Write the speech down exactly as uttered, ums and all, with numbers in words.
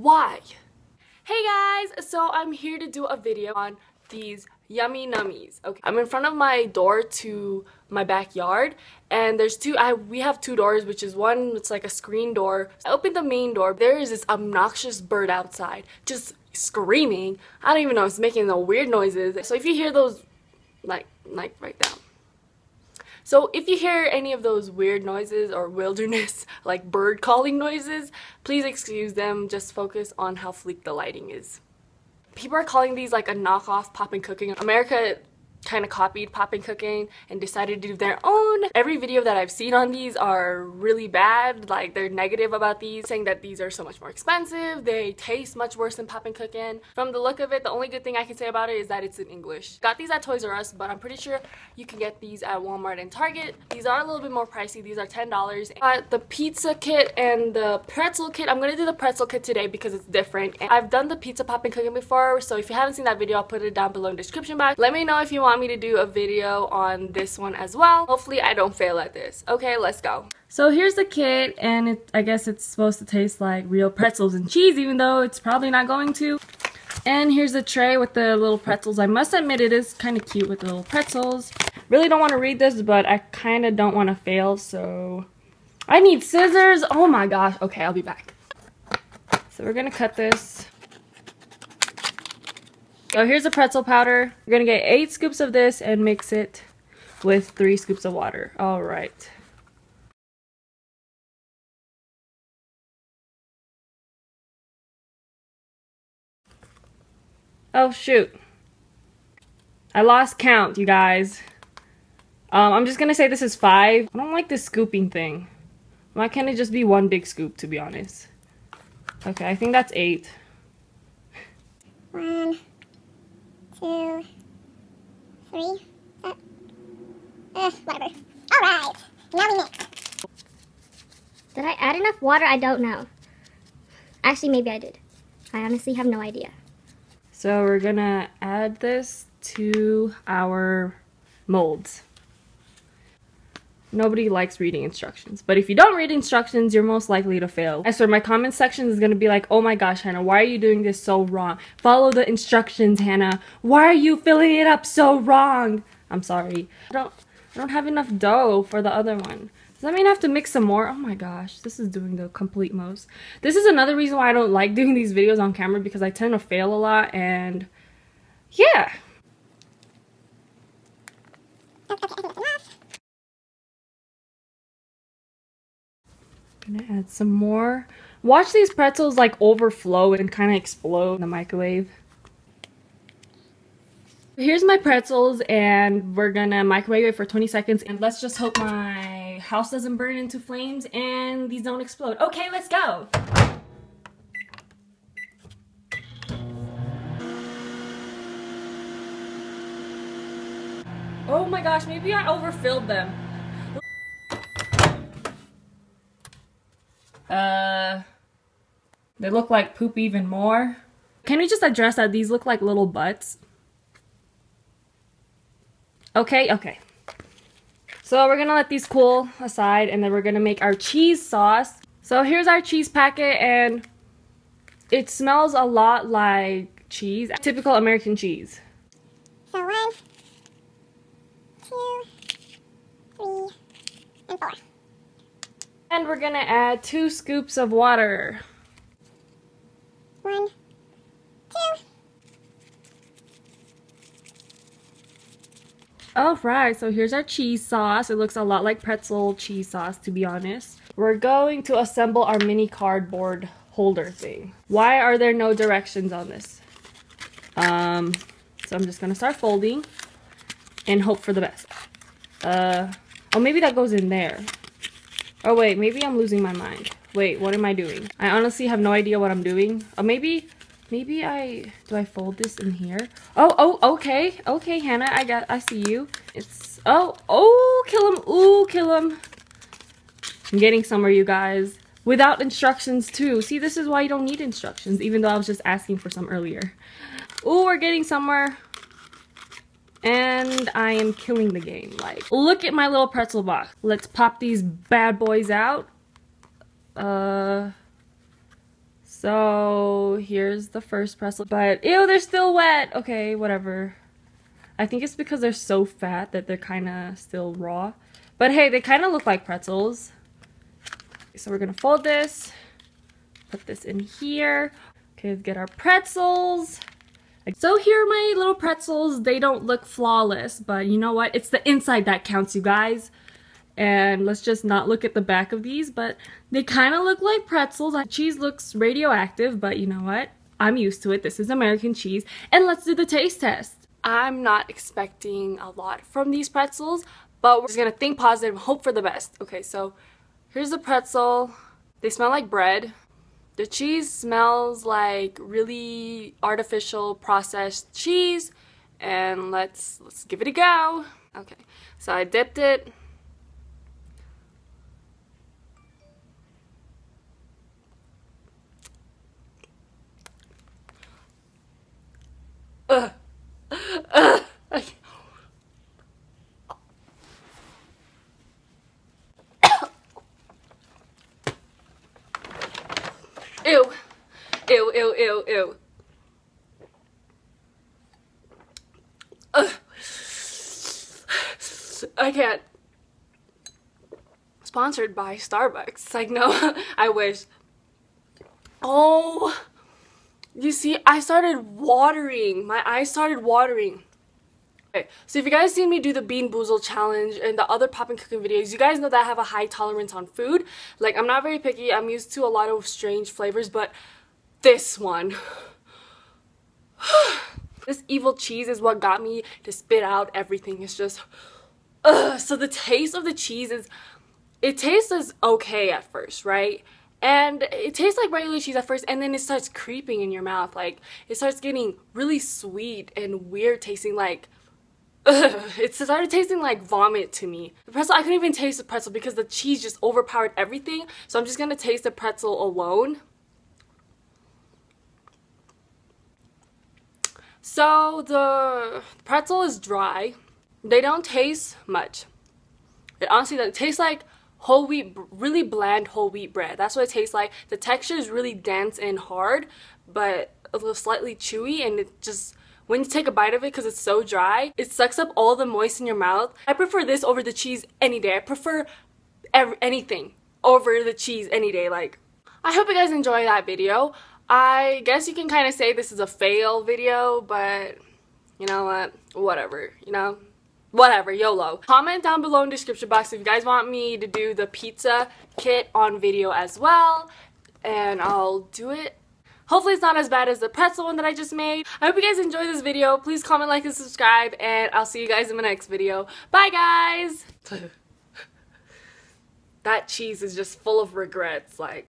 Why? Hey guys, so I'm here to do a video on these Yummy Nummies. Okay, I'm in front of my door to my backyard, and there's two I we have two doors, which is one it's like a screen door. I opened the main door. There is this obnoxious bird outside just screaming. I don't even know, it's making the weird noises. So if you hear those like like right now. So if you hear any of those weird noises or wilderness like bird calling noises, please excuse them. Just focus on how fleek the lighting is. People are calling these like a knockoff Poppin' Cookin'. America kind of copied Poppin' Cookin' and decided to do their own. Every video that I've seen on these are really bad. Like, they're negative about these, saying that these are so much more expensive, they taste much worse than Poppin' Cookin'. From the look of it, the only good thing I can say about it is that it's in English. Got these at Toys R Us, but I'm pretty sure you can get these at Walmart and Target. These are a little bit more pricey. These are ten dollars. I got the pizza kit and the pretzel kit. I'm gonna do the pretzel kit today because it's different. And I've done the pizza Poppin' Cookin' before, so if you haven't seen that video, I'll put it down below in the description box. Let me know if you want me to do a video on this one as well. Hopefully I don't fail at this. Okay, let's go. So here's the kit, and it, I guess it's supposed to taste like real pretzels and cheese, even though it's probably not going to. And here's the tray with the little pretzels. I must admit, it is kind of cute with the little pretzels. Really don't want to read this, but I kind of don't want to fail, so I need scissors. Oh my gosh. Okay, I'll be back. So we're gonna cut this. So here's the pretzel powder. We're gonna get eight scoops of this and mix it with three scoops of water. All right. Oh shoot. I lost count, you guys. Um, I'm just gonna say this is five. I don't like this scooping thing. Why can't it just be one big scoop, to be honest? Okay, I think that's eight. One. Two, three, uh, uh, whatever. All right, now we mix. Did I add enough water? I don't know. Actually, maybe I did. I honestly have no idea. So we're gonna add this to our molds. Nobody likes reading instructions, but if you don't read instructions, you're most likely to fail. I swear, my comment section is going to be like, oh my gosh, Hannah, why are you doing this so wrong? Follow the instructions, Hannah. Why are you filling it up so wrong? I'm sorry. I don't, I don't have enough dough for the other one. Does that mean I have to mix some more? Oh my gosh, this is doing the complete most. This is another reason why I don't like doing these videos on camera, because I tend to fail a lot, and yeah. Gonna add some more. Watch these pretzels like overflow and kind of explode in the microwave. Here's my pretzels, and we're gonna microwave it for twenty seconds, and let's just hope my house doesn't burn into flames and these don't explode. Okay, let's go. Oh my gosh, maybe I overfilled them. Uh, they look like poop even more. Can we just address that these look like little butts? Okay, okay. So we're gonna let these cool aside, and then we're gonna make our cheese sauce. So here's our cheese packet, and it smells a lot like cheese. Typical American cheese. So one, two, three, and four. And we're gonna add two scoops of water. One, two. Alright, so here's our cheese sauce. It looks a lot like pretzel cheese sauce, to be honest. We're going to assemble our mini cardboard holder thing. Why are there no directions on this? Um, so I'm just gonna start folding and hope for the best. Uh, oh, maybe that goes in there. Oh wait, maybe I'm losing my mind. Wait, what am I doing? I honestly have no idea what I'm doing. Oh, maybe, maybe I, do I fold this in here? Oh, oh, okay, okay, Hannah, I got, I see you. It's, oh, oh, kill him, ooh, kill him. I'm getting somewhere, you guys. Without instructions too. See, this is why you don't need instructions, even though I was just asking for some earlier. Ooh, we're getting somewhere. And I am killing the game. Like, look at my little pretzel box. Let's pop these bad boys out. Uh, So here's the first pretzel, but ew, they're still wet. Okay, whatever. I think it's because they're so fat that they're kind of still raw. But hey, they kind of look like pretzels. So we're gonna fold this, put this in here. Okay, let's get our pretzels. So here are my little pretzels. They don't look flawless, but you know what? It's the inside that counts, you guys. And let's just not look at the back of these, but they kind of look like pretzels. Cheese looks radioactive, but you know what? I'm used to it. This is American cheese. And let's do the taste test. I'm not expecting a lot from these pretzels, but we're just gonna think positive, hope for the best. Okay, so here's the pretzel. They smell like bread. The cheese smells like really artificial processed cheese, and let's let's give it a go. Okay, so I dipped it. Ugh. Ugh. Ew. Ew, ew, ew, ew. Ugh. I can't. Sponsored by Starbucks. Like, no, I wish. Oh, you see, I started watering. My eyes started watering. Okay, so if you guys seen me do the Bean Boozled challenge and the other Poppin' Cookin' videos, you guys know that I have a high tolerance on food. Like, I'm not very picky. I'm used to a lot of strange flavors, but this one. This evil cheese is what got me to spit out everything. It's just... Ugh. So the taste of the cheese is... It tastes as okay at first, right? And it tastes like regular cheese at first, and then it starts creeping in your mouth. Like, it starts getting really sweet and weird tasting, like... Ugh, it started tasting like vomit to me. The pretzel, I couldn't even taste the pretzel because the cheese just overpowered everything. So I'm just gonna taste the pretzel alone. So the pretzel is dry. They don't taste much. It honestly doesn't taste like whole wheat, really bland whole wheat bread. That's what it tastes like. The texture is really dense and hard, but a little slightly chewy, and it just... When you take a bite of it, because it's so dry, it sucks up all the moist in your mouth. I prefer this over the cheese any day. I prefer ev anything over the cheese any day. Like, I hope you guys enjoy that video. I guess you can kind of say this is a fail video, but you know what? Whatever, you know? Whatever, YOLO. Comment down below in the description box if you guys want me to do the pizza kit on video as well, and I'll do it. Hopefully it's not as bad as the pretzel one that I just made. I hope you guys enjoyed this video. Please comment, like, and subscribe, and I'll see you guys in my next video. Bye, guys! That cheese is just full of regrets, like...